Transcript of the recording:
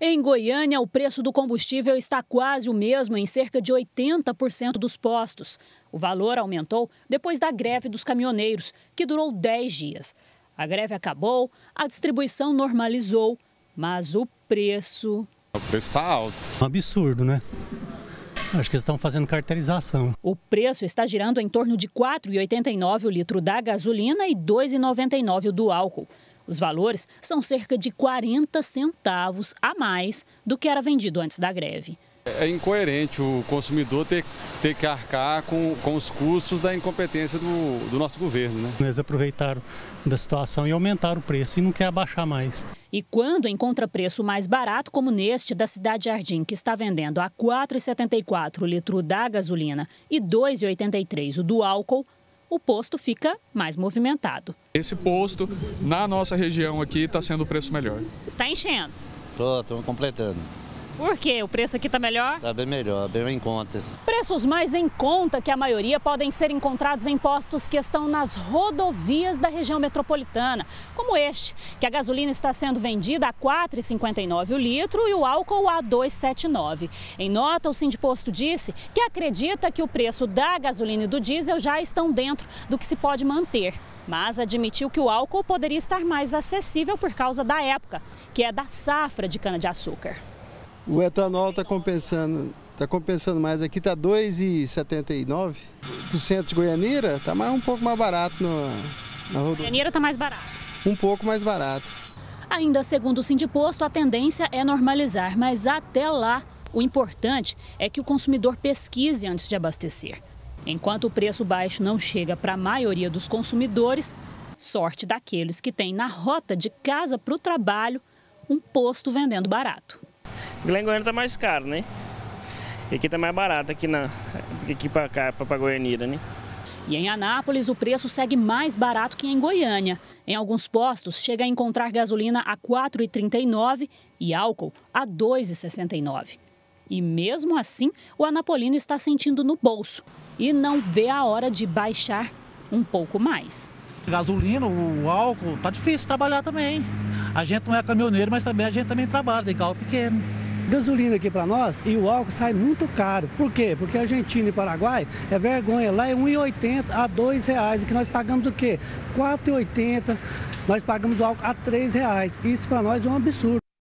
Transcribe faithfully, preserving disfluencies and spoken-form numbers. Em Goiânia, o preço do combustível está quase o mesmo em cerca de oitenta por cento dos postos. O valor aumentou depois da greve dos caminhoneiros, que durou dez dias. A greve acabou, a distribuição normalizou, mas o preço... O preço está alto. Um absurdo, né? Acho que eles estão fazendo cartelização. O preço está girando em torno de quatro reais e oitenta e nove centavos o litro da gasolina e dois reais e noventa e nove centavos do álcool. Os valores são cerca de quarenta centavos a mais do que era vendido antes da greve. É incoerente o consumidor ter, ter que arcar com, com os custos da incompetência do, do nosso governo, né? Eles aproveitaram da situação e aumentaram o preço e não quer abaixar mais. E quando encontra preço mais barato, como neste da Cidade Jardim, que está vendendo a quatro reais e setenta e quatro centavos o litro da gasolina e dois reais e oitenta e três centavos o do álcool, o posto fica mais movimentado. Esse posto, na nossa região aqui, está sendo o preço melhor. Está enchendo? Estou, estou completando. Por quê? O preço aqui está melhor? Está bem melhor, bem em conta. Preços mais em conta que a maioria podem ser encontrados em postos que estão nas rodovias da região metropolitana, como este, que a gasolina está sendo vendida a quatro reais e cinquenta e nove centavos o litro e o álcool a dois reais e setenta e nove centavos. Em nota, o Sindiposto disse que acredita que o preço da gasolina e do diesel já estão dentro do que se pode manter, mas admitiu que o álcool poderia estar mais acessível por causa da época, que é da safra de cana-de-açúcar. O etanol está compensando, tá compensando mais aqui, está dois reais e setenta e nove centavos. O centro de Goianira está um pouco mais barato. No, na rodo... Goianira está mais barato? Um pouco mais barato. Ainda segundo o Sindiposto, a tendência é normalizar, mas até lá o importante é que o consumidor pesquise antes de abastecer. Enquanto o preço baixo não chega para a maioria dos consumidores, sorte daqueles que têm na rota de casa para o trabalho um posto vendendo barato. Glen Goiânia tá mais caro, né? E aqui tá mais barato, aqui, na, aqui pra cá, pra, pra Goianira, né? E em Anápolis o preço segue mais barato que em Goiânia. Em alguns postos chega a encontrar gasolina a quatro reais e trinta e nove centavos e álcool a dois reais e sessenta e nove centavos. E mesmo assim o anapolino está sentindo no bolso e não vê a hora de baixar um pouco mais. Gasolina, o álcool, tá difícil trabalhar também. A gente não é caminhoneiro, mas também a gente também trabalha, tem carro pequeno. Gasolina aqui para nós e o álcool sai muito caro. Por quê? Porque Argentina e Paraguai é vergonha. Lá é um real e oitenta centavos a dois reais. E que nós pagamos o quê? quatro reais e oitenta centavos. Nós pagamos o álcool a três reais. Isso para nós é um absurdo.